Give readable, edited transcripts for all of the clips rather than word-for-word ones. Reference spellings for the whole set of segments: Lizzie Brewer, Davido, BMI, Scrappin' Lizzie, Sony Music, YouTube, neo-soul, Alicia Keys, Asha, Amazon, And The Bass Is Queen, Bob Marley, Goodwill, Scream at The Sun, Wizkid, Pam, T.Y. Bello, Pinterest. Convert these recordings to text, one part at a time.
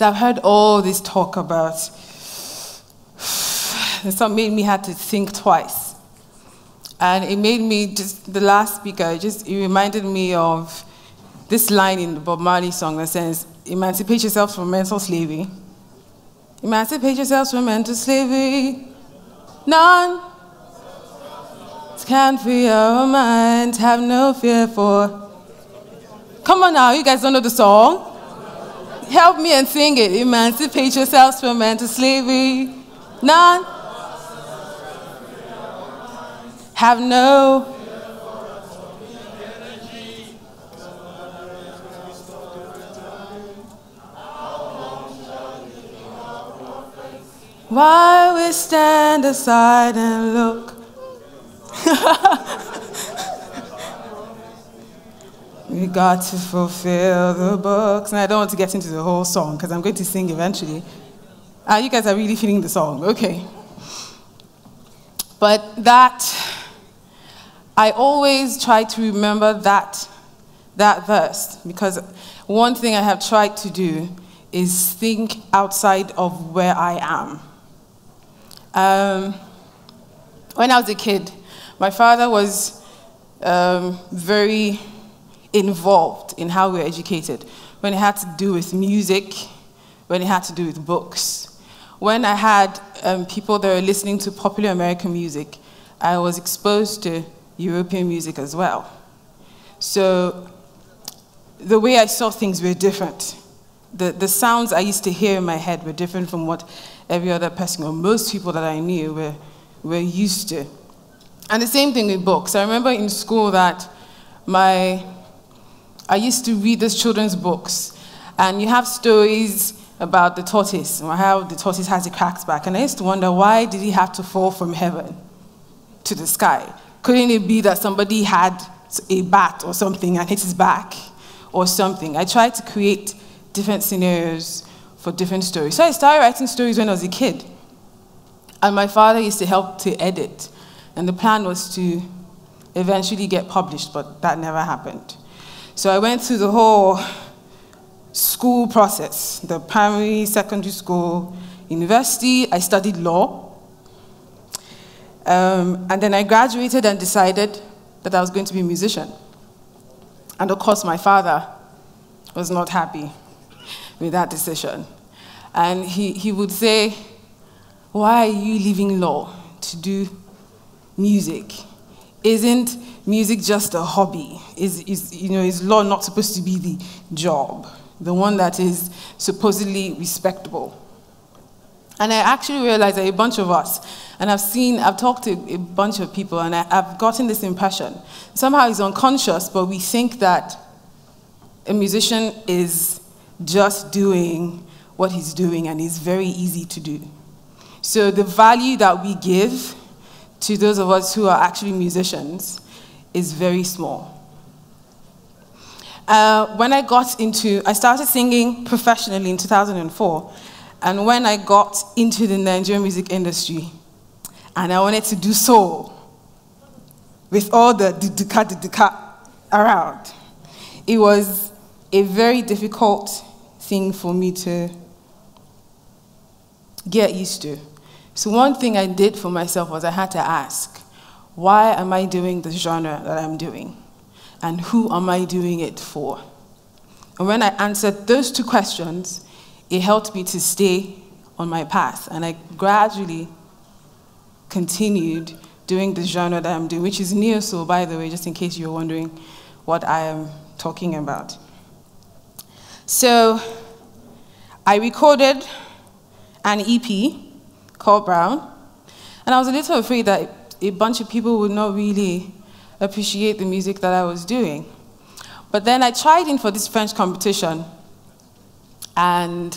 So I've heard all this talk about, so it made me have to think twice. And it made me just, the last speaker, just, it reminded me of this line in the Bob Marley song that says, "Emancipate yourselves from mental slavery. Emancipate yourselves from mental slavery. None can free your mind. Have no fear for." Come on now, you guys don't know the song? Help me and sing it. Emancipate yourselves from mental slavery. None have no. Why we stand aside and look? We got to fulfill the books. And I don't want to get into the whole song because I'm going to sing eventually. You guys are really feeling the song, okay. But that, I always try to remember that verse, because one thing I have tried to do is think outside of where I am. When I was a kid, my father was very involved in how we were educated, when it had to do with music, when it had to do with books. When I had people that were listening to popular American music, I was exposed to European music as well. So the way I saw things were different. The sounds I used to hear in my head were different from what every other person, or most people that I knew, were used to. And the same thing with books. I remember in school that I used to read those children's books, and you have stories about the tortoise, and how the tortoise has a cracked back. And I used to wonder, why did he have to fall from heaven to the sky? Couldn't it be that somebody had a bat or something and hit his back or something? I tried to create different scenarios for different stories. So I started writing stories when I was a kid. And my father used to help to edit. And the plan was to eventually get published, but that never happened. So I went through the whole school process, the primary, secondary school, university. I studied law. And then I graduated and decided that I was going to be a musician. And of course, my father was not happy with that decision. And he would say, "Why are you leaving law to do music? Isn't music just a hobby? Is law not supposed to be the job, the one that is supposedly respectable?" And I actually realized that a bunch of us, and I've talked to a bunch of people, and I've gotten this impression. Somehow it's unconscious, but we think that a musician is just doing what he's doing, and it's very easy to do. So the value that we give to those of us who are actually musicians is very small. When I got into, I started singing professionally in 2004, and when I got into the Nigerian music industry, and I wanted to do soul with all the duduka around, it was a very difficult thing for me to get used to. So one thing I did for myself was I had to ask, why am I doing the genre that I'm doing? And who am I doing it for? And when I answered those two questions, it helped me to stay on my path. And I gradually continued doing the genre that I'm doing, which is neo soul, by the way, just in case you're wondering what I am talking about. So I recorded an EP called Brown, and I was a little afraid that a bunch of people would not really appreciate the music that I was doing. But then I tried in for this French competition, and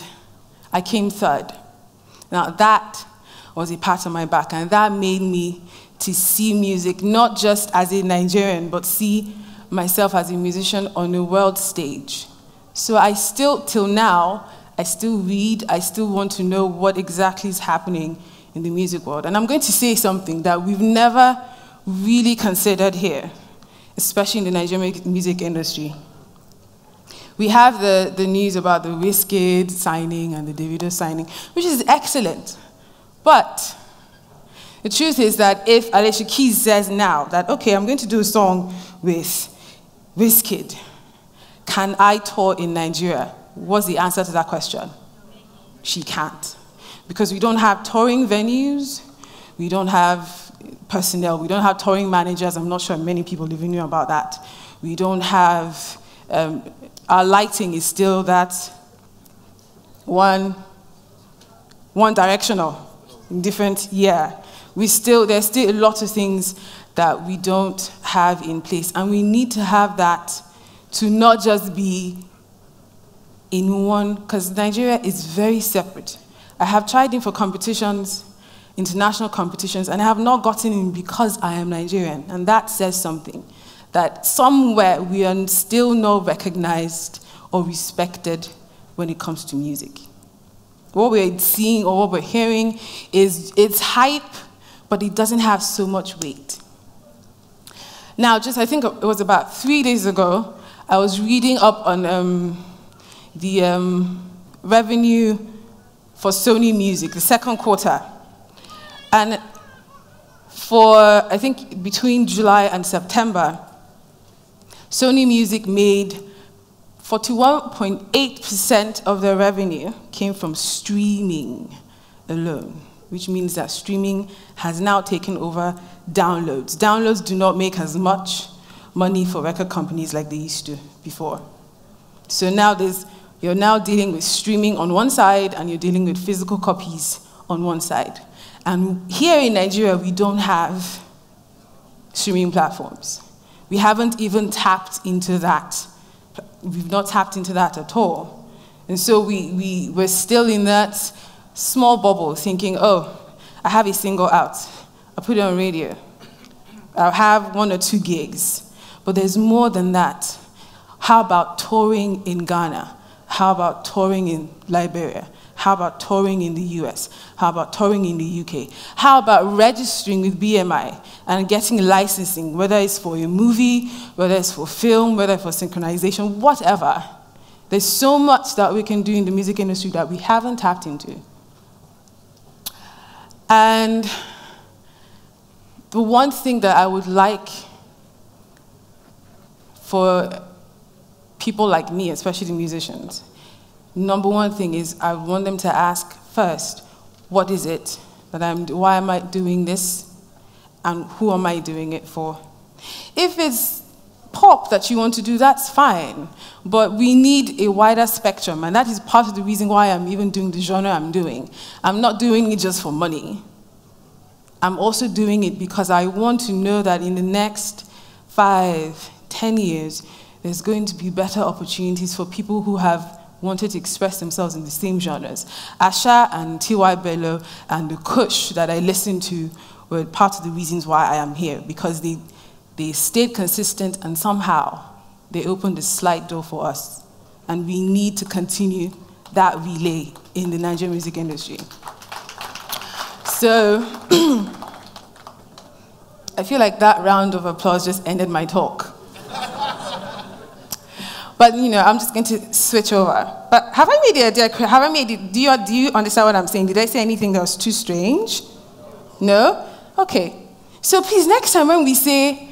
I came third. Now that was a pat on my back, and that made me to see music not just as a Nigerian, but see myself as a musician on a world stage. So I still, till now, I still read, I still want to know what exactly is happening in the music world. And I'm going to say something that we've never really considered here, especially in the Nigerian music industry. We have the news about the Wizkid signing and the Davido signing, which is excellent. But the truth is that if Alicia Keys says now that, okay, I'm going to do a song with Wizkid, can I tour in Nigeria? What's the answer to that question? She can't. Because we don't have touring venues, we don't have personnel, we don't have touring managers. I'm not sure many people even knew about that. We don't have, our lighting is still that one directional, different, yeah. There's still a lot of things that we don't have in place, and we need to have that to not just be in one, because Nigeria is very separate. I have tried in for competitions, international competitions, and I have not gotten in because I am Nigerian, and that says something, that somewhere we are still not recognized or respected when it comes to music. What we're seeing or what we're hearing is, it's hype, but it doesn't have so much weight. Now, just I think it was about 3 days ago, I was reading up on the revenue for Sony Music, the second quarter. And for, I think, between July and September, Sony Music made 41.8% of their revenue came from streaming alone, which means that streaming has now taken over downloads. Downloads do not make as much money for record companies like they used to before. So now you're now dealing with streaming on one side, and you're dealing with physical copies on one side. And here in Nigeria, we don't have streaming platforms. We haven't even tapped into that. We've not tapped into that at all. And so we're still in that small bubble thinking, oh, I have a single out. I put it on radio. I'll have 1 or 2 gigs. But there's more than that. How about touring in Ghana? How about touring in Liberia? How about touring in the US? How about touring in the UK? How about registering with BMI and getting licensing, whether it's for a movie, whether it's for film, whether it's for synchronization, whatever. There's so much that we can do in the music industry that we haven't tapped into. And the one thing that I would like for people like me, especially the musicians, number one thing is I want them to ask first, what is it that why am I doing this, and who am I doing it for? If it's pop that you want to do, that's fine, but we need a wider spectrum, and that is part of the reason why I'm even doing the genre I'm doing. I'm not doing it just for money. I'm also doing it because I want to know that in the next 5, 10 years, there's going to be better opportunities for people who have wanted to express themselves in the same genres. Asha and T.Y. Bello and the Kush that I listened to were part of the reasons why I am here, because they stayed consistent, and somehow they opened a slight door for us. And we need to continue that relay in the Nigerian music industry. So I feel like that round of applause just ended my talk. But you know, I'm just going to switch over. But have I made the idea clear? Have I made it? Do you understand what I'm saying? Did I say anything that was too strange? No? Okay. So please, next time when we say,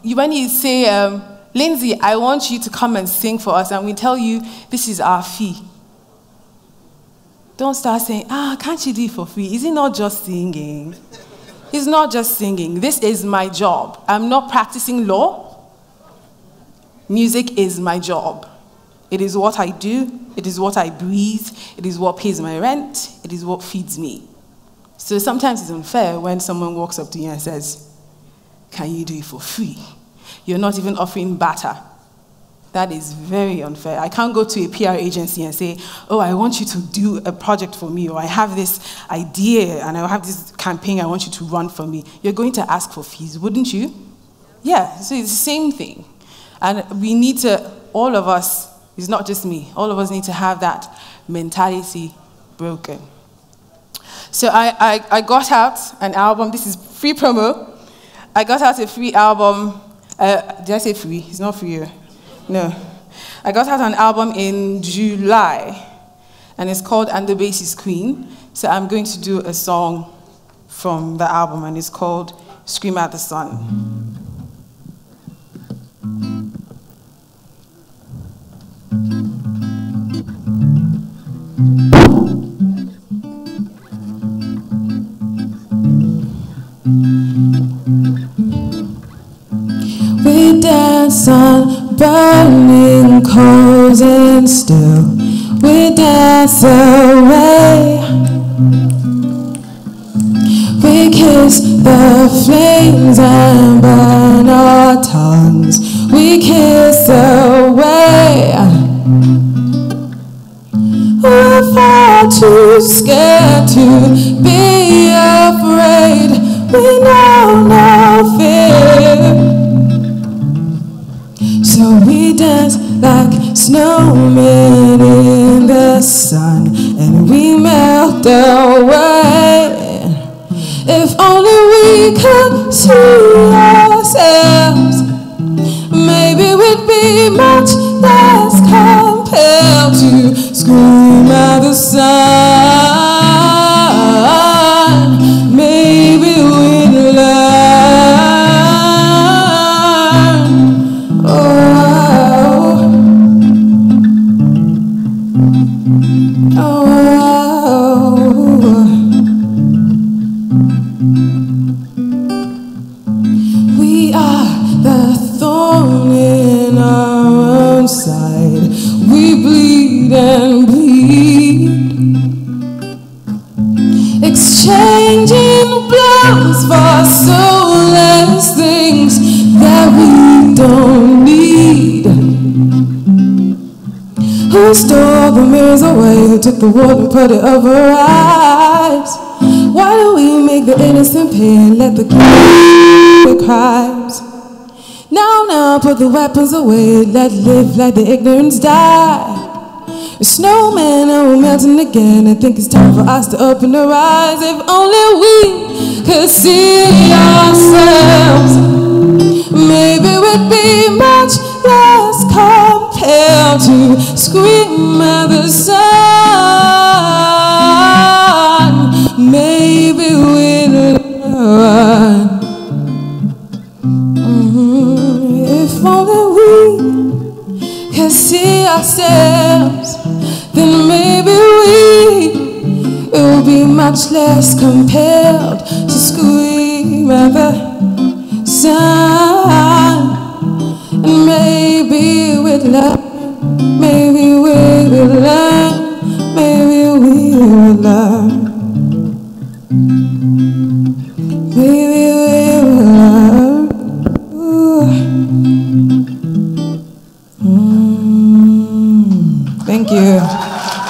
Lindsay, I want you to come and sing for us, and we tell you this is our fee, don't start saying, can't you do it for free? Is it not just singing? It's not just singing. This is my job. I'm not practicing law. Music is my job. It is what I do, it is what I breathe, it is what pays my rent, it is what feeds me. So sometimes it's unfair when someone walks up to you and says, can you do it for free? You're not even offering barter. That is very unfair. I can't go to a PR agency and say, oh, I want you to do a project for me, or I have this idea and I have this campaign I want you to run for me. You're going to ask for fees, wouldn't you? Yeah, so it's the same thing. And we need to, all of us, it's not just me, all of us need to have that mentality broken. So I got out an album, this is free promo. I got out a free album, did I say free? It's not free, no. I got out an album in July, and it's called And The Bass Is Queen. So I'm going to do a song from the album, and it's called Scream at The Sun. Dance on burning coals and still we dance away. We kiss the flames and burn our tongues. We kiss away. We're far too scared to be afraid. We know no fear. So we dance like snowmen in the sun, and we melt away. If only we could see ourselves, maybe we'd be much less compelled to scream at the sun. Maybe we'd learn. Took the wood and put it over our eyes. Why do we make the innocent pay and let the crimes? Now, now, put the weapons away. Let live, let the ignorance die. Snowmen are melting again. I think it's time for us to open our eyes. If only we could see ourselves, maybe we'd be much less compelled to scream at the sun. Maybe we'll learn. If only we can see ourselves, then maybe we will be much less compelled to scream at the sun. And maybe we'd learn, maybe we will learn, maybe we will learn. Thank you.